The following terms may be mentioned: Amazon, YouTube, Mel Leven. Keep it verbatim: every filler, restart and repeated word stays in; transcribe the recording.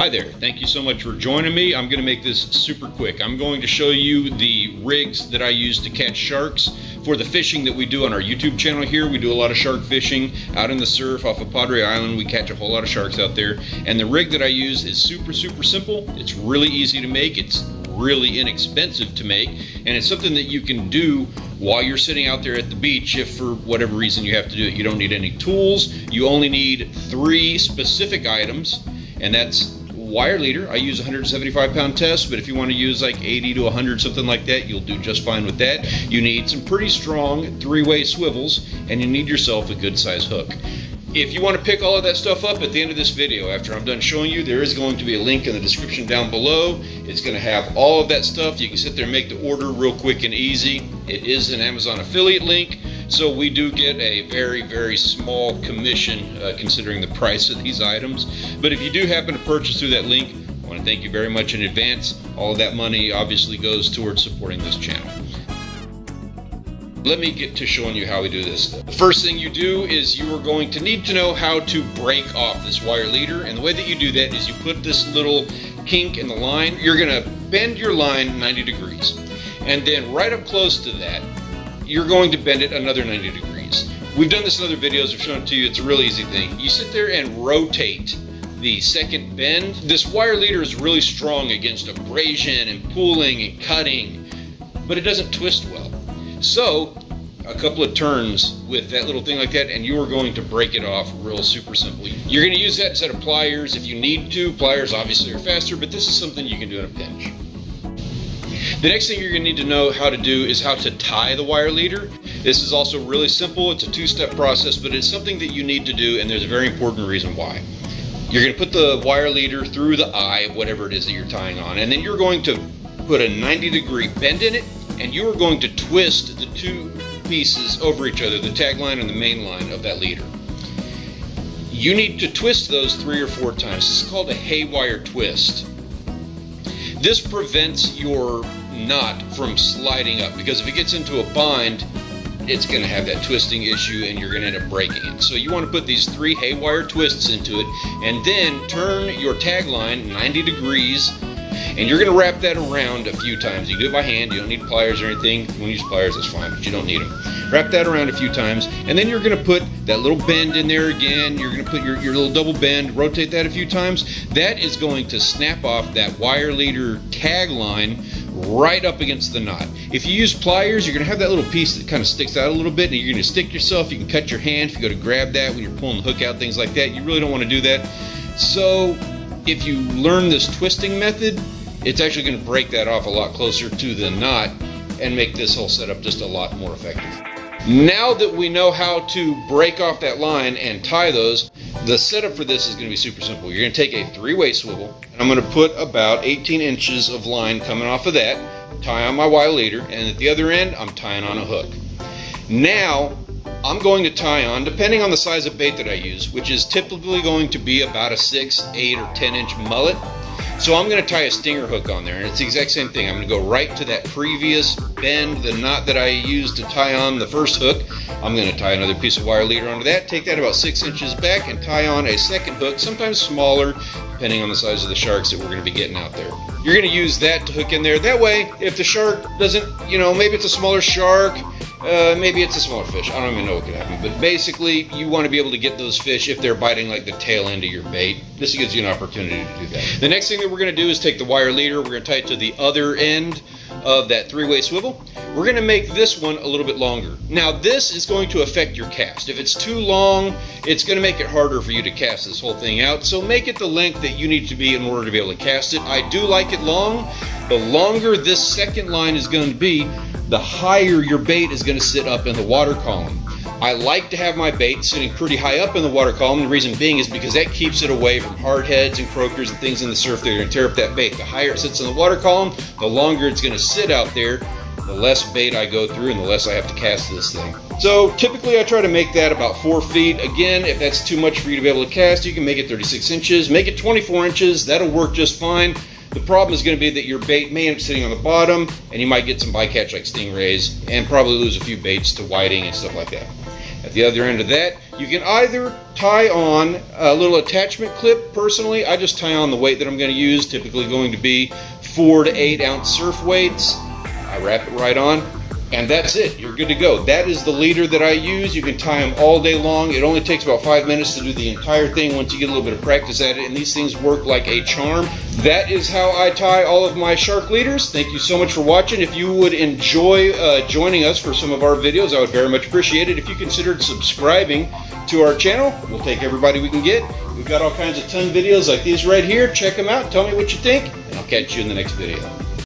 Hi there, thank you so much for joining me. I'm gonna make this super quick. I'm going to show you the rigs that I use to catch sharks for the fishing that we do on our YouTube channel here. We do a lot of shark fishing out in the surf off of Padre Island. We catch a whole lot of sharks out there. And the rig that I use is super, super simple. It's really easy to make. It's really inexpensive to make. And it's something that you can do while you're sitting out there at the beach if for whatever reason you have to do it. You don't need any tools. You only need three specific items, and that's wire leader. I use one hundred seventy-five pound test, but if you want to use like eighty to one hundred, something like that, you'll do just fine with that. You need some pretty strong three-way swivels, and you need yourself a good size hook. If you want to pick all of that stuff up at the end of this video, after I'm done showing you, there is going to be a link in the description down below. It's going to have all of that stuff. You can sit there and make the order real quick and easy. It is an Amazon affiliate link, so we do get a very, very small commission uh, considering the price of these items. But if you do happen to purchase through that link, I want to thank you very much in advance. All of that money obviously goes towards supporting this channel. Let me get to showing you how we do this. The first thing you do is you are going to need to know how to break off this wire leader. And the way that you do that is you put this little kink in the line. You're gonna bend your line ninety degrees. And then right up close to that, you're going to bend it another ninety degrees. We've done this in other videos, we've shown it to you. It's a real easy thing. You sit there and rotate the second bend. This wire leader is really strong against abrasion and pulling and cutting, but it doesn't twist well. So, a couple of turns with that little thing like that, and you are going to break it off real super simple. You're going to use that instead of pliers if you need to. Pliers obviously are faster, but this is something you can do in a pinch. The next thing you're going to need to know how to do is how to tie the wire leader. This is also really simple. It's a two-step process, but it's something that you need to do, and there's a very important reason why. You're going to put the wire leader through the eye of whatever it is that you're tying on, and then you're going to put a ninety degree bend in it, and you are going to twist the two pieces over each other, the tag line and the main line of that leader. You need to twist those three or four times. This is called a haywire twist. This prevents your knot from sliding up, because if it gets into a bind, it's going to have that twisting issue and you're going to end up breaking it. So you want to put these three haywire twists into it, and then turn your tag line ninety degrees. And you're going to wrap that around a few times. You do it by hand. You don't need pliers or anything. When you use pliers, that's fine, but you don't need them. Wrap that around a few times, and then you're going to put that little bend in there again. You're going to put your, your little double bend, rotate that a few times. That is going to snap off that wire leader tagline right up against the knot. If you use pliers, you're going to have that little piece that kind of sticks out a little bit, and you're going to stick yourself. You can cut your hand if you go to grab that when you're pulling the hook out, things like that. You really don't want to do that. So if you learn this twisting method, it's actually going to break that off a lot closer to the knot and make this whole setup just a lot more effective. Now that we know how to break off that line and tie those, the setup for this is going to be super simple. You're going to take a three-way swivel, and I'm going to put about eighteen inches of line coming off of that, tie on my wire leader, and at the other end, I'm tying on a hook. Now, I'm going to tie on, depending on the size of bait that I use, which is typically going to be about a six, eight, or ten inch mullet. So I'm going to tie a stinger hook on there, and it's the exact same thing. I'm going to go right to that previous bend, the knot that I used to tie on the first hook. I'm going to tie another piece of wire leader onto that, take that about six inches back, and tie on a second hook, sometimes smaller, depending on the size of the sharks that we're going to be getting out there. You're going to use that to hook in there. That way, if the shark doesn't, you know, maybe it's a smaller shark, Uh, maybe it's a smaller fish. I don't even know what could happen. But basically, you want to be able to get those fish if they're biting like the tail end of your bait. This gives you an opportunity to do that. The next thing that we're going to do is take the wire leader. We're going to tie it to the other end of that three-way swivel. We're going to make this one a little bit longer. Now, this is going to affect your cast. If it's too long, it's going to make it harder for you to cast this whole thing out. So make it the length that you need to be in order to be able to cast it. I do like it long. The longer this second line is going to be, the higher your bait is going to sit up in the water column. I like to have my bait sitting pretty high up in the water column. The reason being is because that keeps it away from hardheads and croakers and things in the surf that are going to tear up that bait. The higher it sits in the water column, the longer it's going to sit out there, the less bait I go through and the less I have to cast this thing. So typically I try to make that about four feet. Again, if that's too much for you to be able to cast, you can make it thirty-six inches, make it twenty-four inches. That'll work just fine. The problem is going to be that your bait may end up sitting on the bottom, and you might get some bycatch like stingrays, and probably lose a few baits to whiting and stuff like that. At the other end of that, You can either tie on a little attachment clip. Personally, I just tie on the weight that I'm going to use, typically going to be four to eight ounce surf weights. I wrap it right on, and that's it. You're good to go. That is the leader that I use. You can tie them all day long. It only takes about five minutes to do the entire thing once you get a little bit of practice at it, and these things work like a charm. That is how I tie all of my shark leaders. Thank you so much for watching. If you would enjoy uh, joining us for some of our videos, I would very much appreciate it if you considered subscribing to our channel. We'll take everybody we can get. We've got all kinds of ton videos like these right here. Check them out. Tell me what you think, and I'll catch you in the next video.